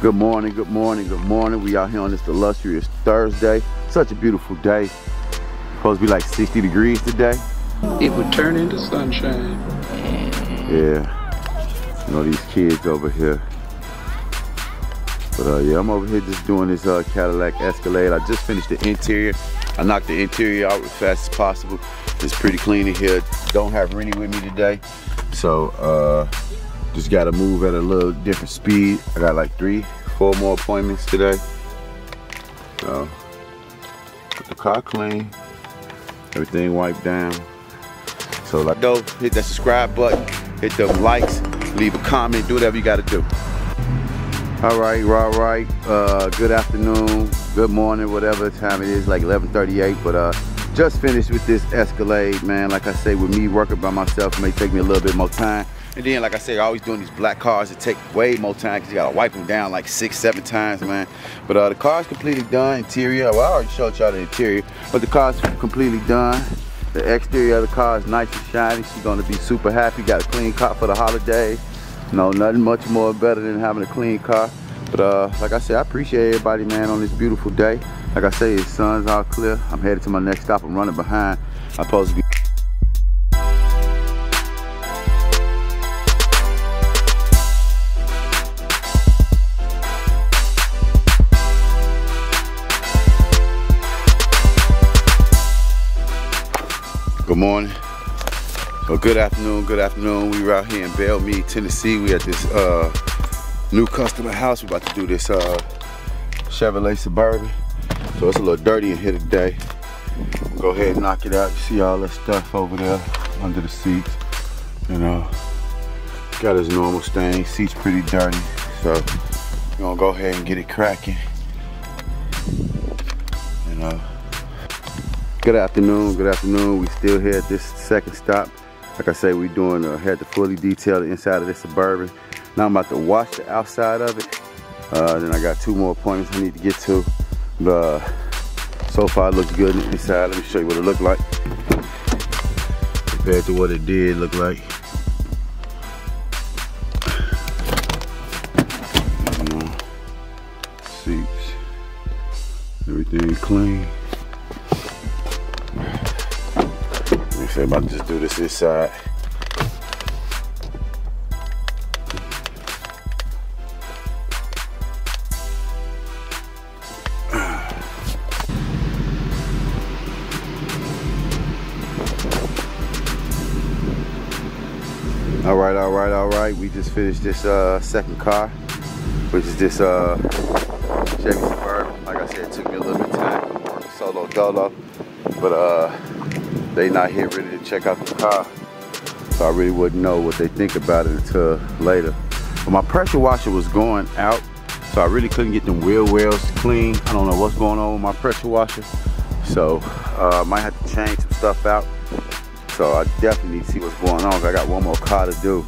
Good morning, good morning, good morning. We out here on this illustrious Thursday. Such a beautiful day. Supposed to be like 60 degrees today. It would turn into sunshine. Yeah. You know, these kids over here. But yeah, I'm over here just doing this Cadillac Escalade. I just finished the interior. I knocked the interior out as fast as possible. It's pretty clean in here. Don't have Rennie with me today. So, just gotta move at a little different speed. I got like 3-4 more appointments today. So, put the car clean, everything wiped down. So like, though, hit that subscribe button, hit the likes, leave a comment, do whatever you gotta do. All right. Good afternoon, good morning, whatever time it is, like 11:38, but just finished with this Escalade, man. Like I say, with me working by myself, it may take me a little bit more time. And then, like I said, always doing these black cars, it take way more time because you gotta wipe them down like 6-7 times, man. But the car's completely done. Interior, well, I already showed y'all the interior, but the car's completely done. The exterior of the car is nice and shiny. She's gonna be super happy. Got a clean car for the holidays. No, nothing much more better than having a clean car. But like I said, I appreciate everybody, man, on this beautiful day. Like I say, the sun's all clear. I'm headed to my next stop. I'm running behind. I'm supposed to be. Good morning. Well, good afternoon, good afternoon. We were out here in Belle Meade, Tennessee. We at this new customer house. We about to do this Chevrolet Suburban. So it's a little dirty in here today. Go ahead and knock it out. You see all that stuff over there under the seats. You know, got his normal stain. Seat's pretty dirty. So we're gonna go ahead and get it cracking. You know. Good afternoon, good afternoon. We still here at this second stop. Like I say, we doing had to fully detail the inside of this Suburban. Now I'm about to wash the outside of it. Then I got 2 more appointments I need to get to. But so far it looks good inside. Let me show you what it looked like compared to what it did look like. Seats, everything clean. I'm about to just do this inside. All right. We just finished this second car, which is this Chevy Suburban. Like I said, it took me a little bit of time. Solo dolo, but they not here ready to check out the car. So I really wouldn't know what they think about it until later. But my pressure washer was going out, so I really couldn't get them wheel wells clean. I don't know what's going on with my pressure washer. So I might have to change some stuff out. So I definitely need to see what's going on, 'cause I got one more car to do.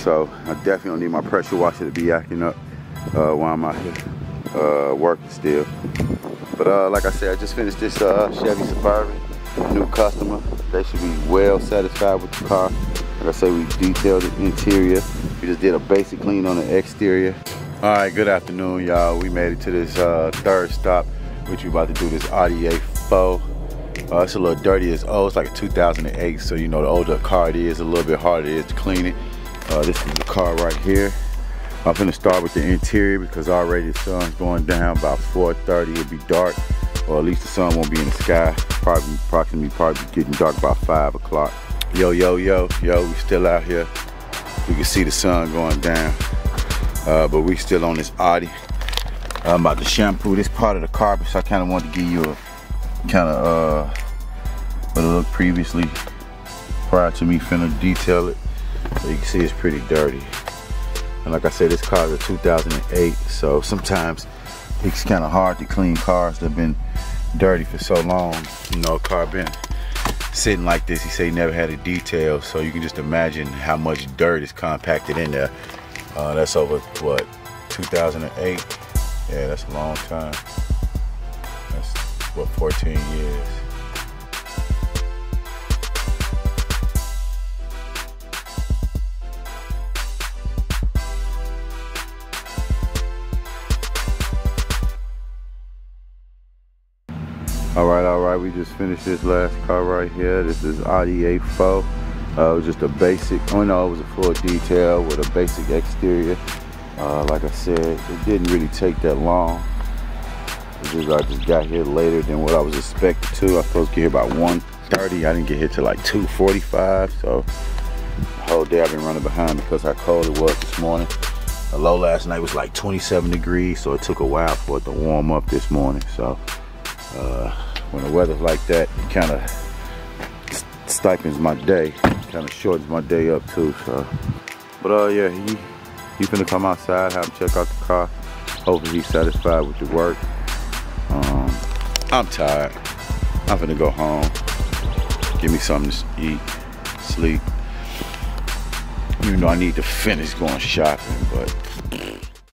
So I definitely don't need my pressure washer to be acting up while I'm out here working still. But like I said, I just finished this Chevy Suburban. New customer, they should be well satisfied with the car. Like I say, we detailed the interior. We just did a basic clean on the exterior. All right, good afternoon, y'all. We made it to this third stop, which we about to do this Audi A4. It's a little dirty as old. It's like a 2008, so you know the older the car it is, a little bit harder it is to clean it. This is the car right here. I'm finna start with the interior because already the sun's going down. About 4:30, it'll be dark. Or at least the sun won't be in the sky. Probably getting dark by 5 o'clock. Yo, we still out here. We can see the sun going down, but we still on this Audi. I'm about to shampoo this part of the carpet, so I kind of wanted to give you a kind of what it looked previously prior to me finna detail it. So you can see it's pretty dirty. And like I said, this car is a 2008, so sometimes it's kind of hard to clean cars that have been dirty for so long. You know, a car been sitting like this. He said he never had a detail, so you can just imagine how much dirt is compacted in there. That's over, what, 2008? Yeah, that's a long time. That's, what, 14 years. All right, we just finished this last car right here. This is Audi A4. It was just a basic, it was a full detail with a basic exterior. Like I said, it didn't really take that long. I just got here later than what I was expected to. I was supposed to get here about 1:30. I didn't get here till like 2:45. So the whole day I've been running behind because how cold it was this morning. The low last night was like 27 degrees, so it took a while for it to warm up this morning. So when the weather's like that, it kind of stipends my day, kind of shortens my day up too. So, yeah, he finna come outside, have him check out the car. Hopefully he's satisfied with the work. I'm tired. I'm finna go home, give me something to eat, sleep. Even though I need to finish going shopping, but